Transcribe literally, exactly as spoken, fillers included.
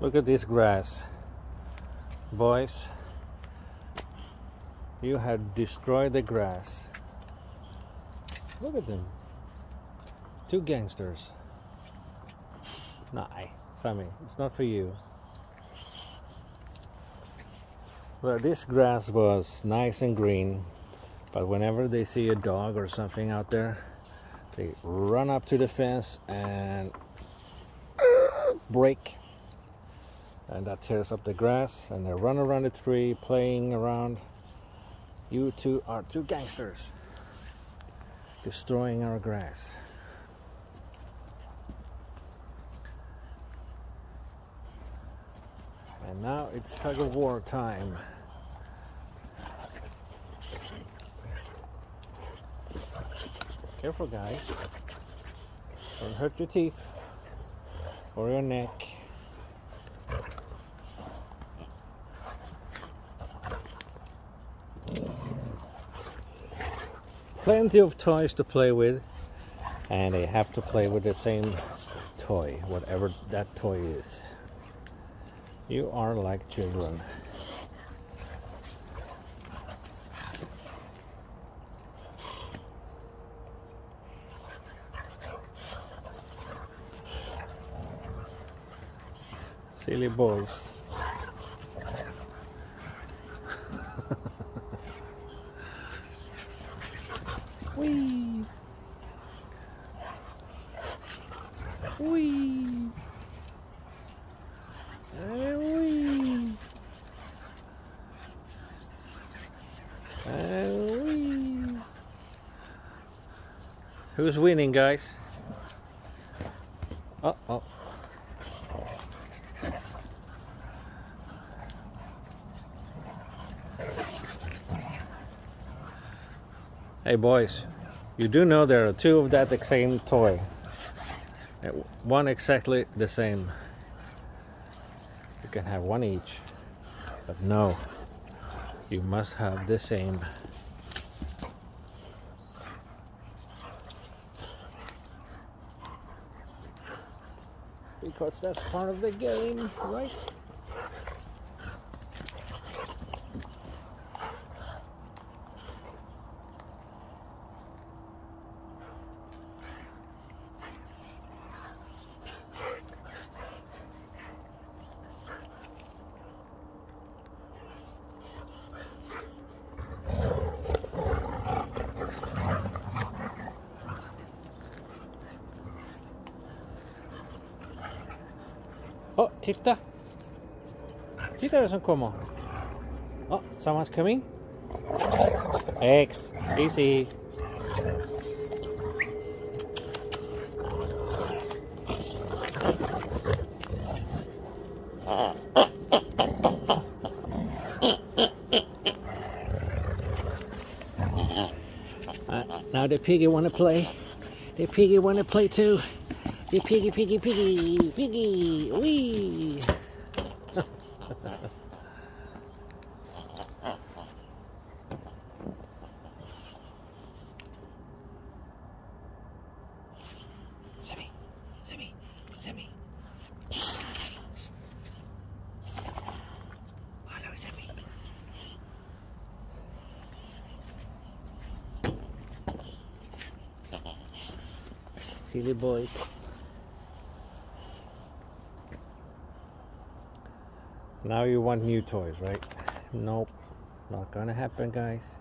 Look at this grass. Boys, you have destroyed the grass. Look at them. Two gangsters. Nah, Sammie, it's not for you. Well, this grass was nice and green, but whenever they see a dog or something out there, they run up to the fence and break, and that tears up the grass, and they run around the tree playing around. You two are two gangsters destroying our grass. And now it's tug of war time. Careful, guys. Don't hurt your teeth or your neck. Plenty of toys to play with, and they have to play with the same toy, whatever that toy is. You are like children. Silly balls. Wee. Wee. And wee. And wee. Who's winning, guys? Uh oh. Hey boys, you do know there are two of that same toy. One exactly the same. You can have one each, but no, you must have the same. Because that's part of the game, right? Oh, titta! Titta vem som kommer! Oh, someone's coming! Eggs! Easy! Uh, now the piggy wanna play! The piggy wanna play too! The piggy, piggy, piggy, piggy, wee! Sammie, Sammie, Sammie. Hello, Sammie. Silly boys. Now you want new toys, right? Nope, not gonna happen, guys.